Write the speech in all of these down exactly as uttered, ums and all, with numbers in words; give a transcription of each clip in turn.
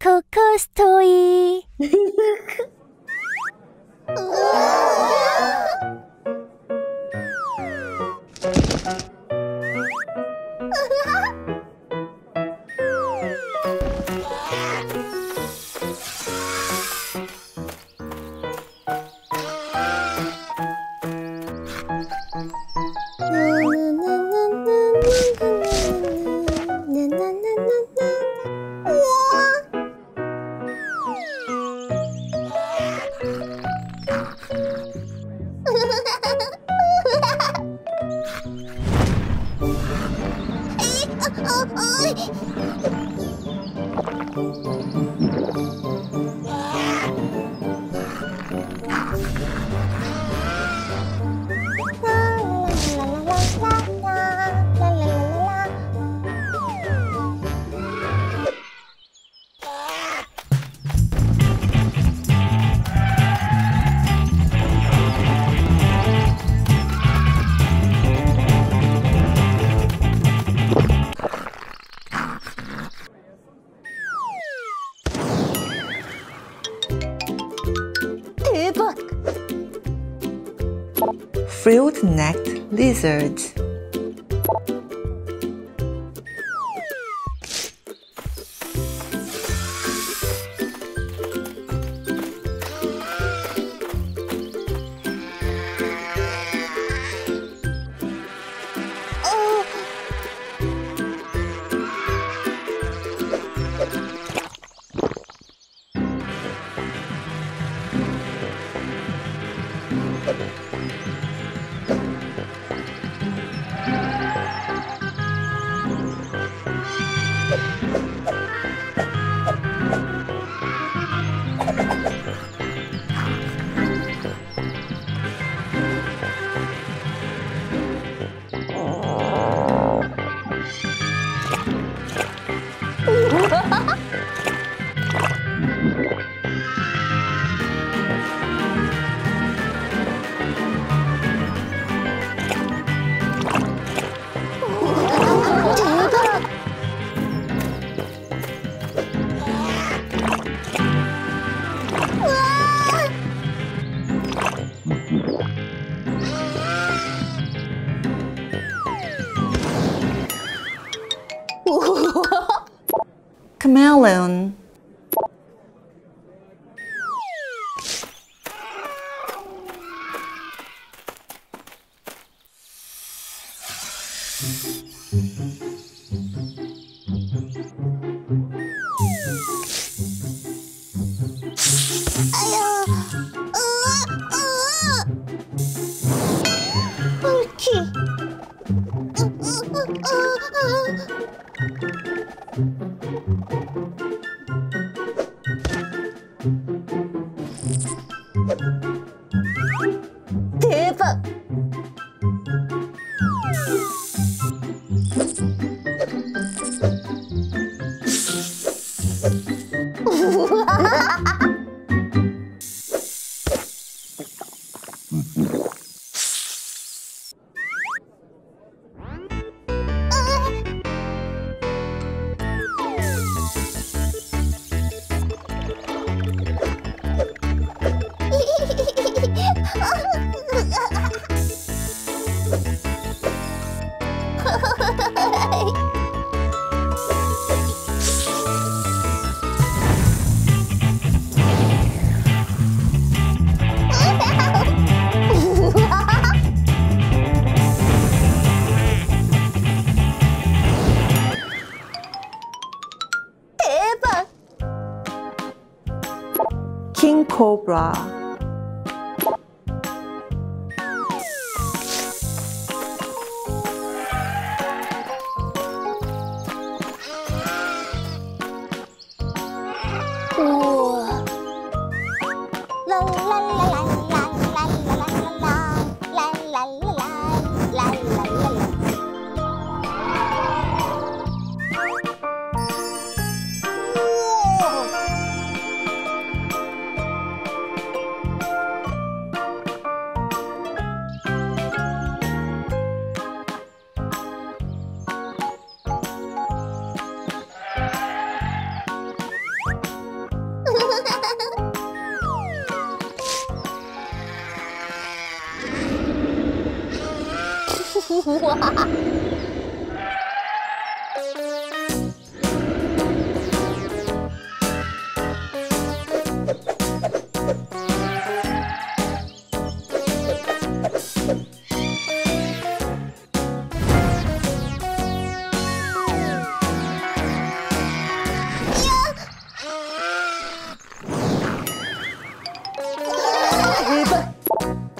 CoCosToy. Frilled-necked lizards. Chameleon. Tepa. Cobra.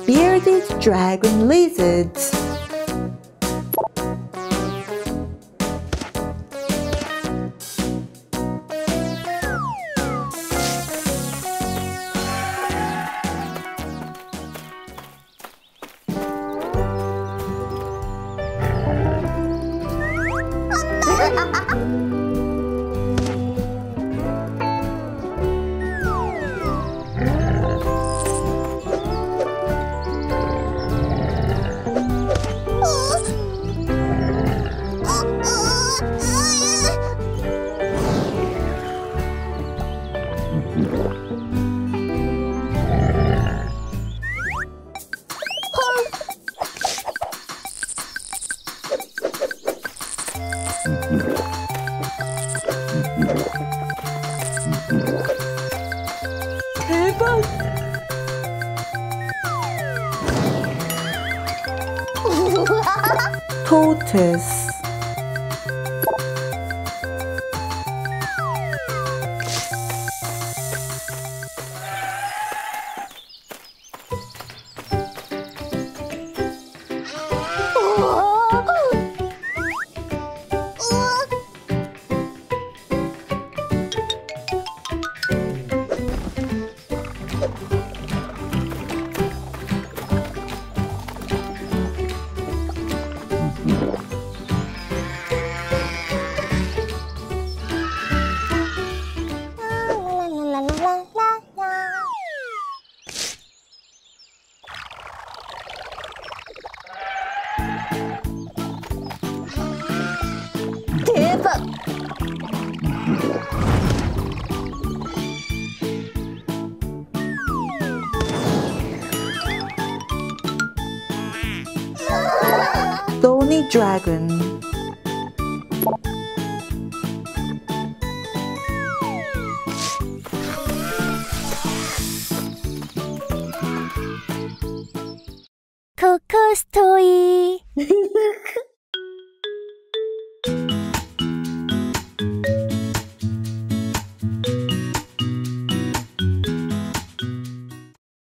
Bearded dragon lizards. Tortoise. Thorny Dragon. CoCosToy.